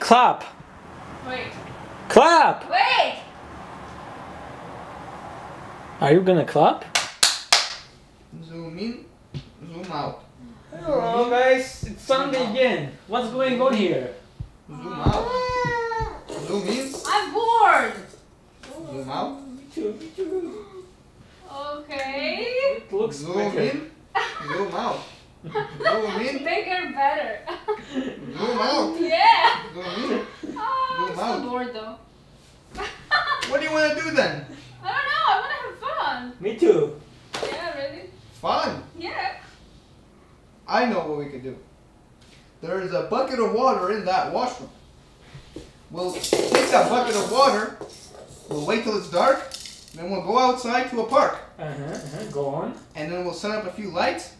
Clap. Wait. Clap. Wait. Are you gonna clap? Zoom in, zoom out. Hello guys, it's Sunday again. What's going on here? Zoom out. Zoom in. I'm bored. Zoom out. Me too, me too. Okay. It looks zoom better. In. Zoom out. Zoom in. Bigger, better. Zoom out. Yeah. Zoom in. I'm so bored though. What do you want to do then? I don't know. I want to have fun. Me too. Yeah, really. Fun. Yeah. I know what we could do. There is a bucket of water in that washroom. We'll take that bucket of water. We'll wait till it's dark. Then we'll go outside to a park. Go on. And then we'll set up a few lights.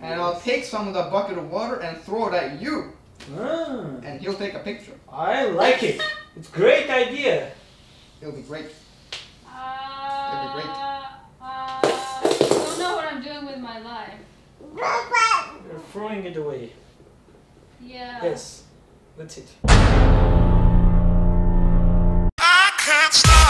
And I'll take some of that bucket of water and throw it at you. Ah. And he'll take a picture. I like it. It's a great idea. It'll be great. It'll be great. I don't know what I'm doing with my life. You're throwing it away. Yeah. Yes. That's it. I can't stop.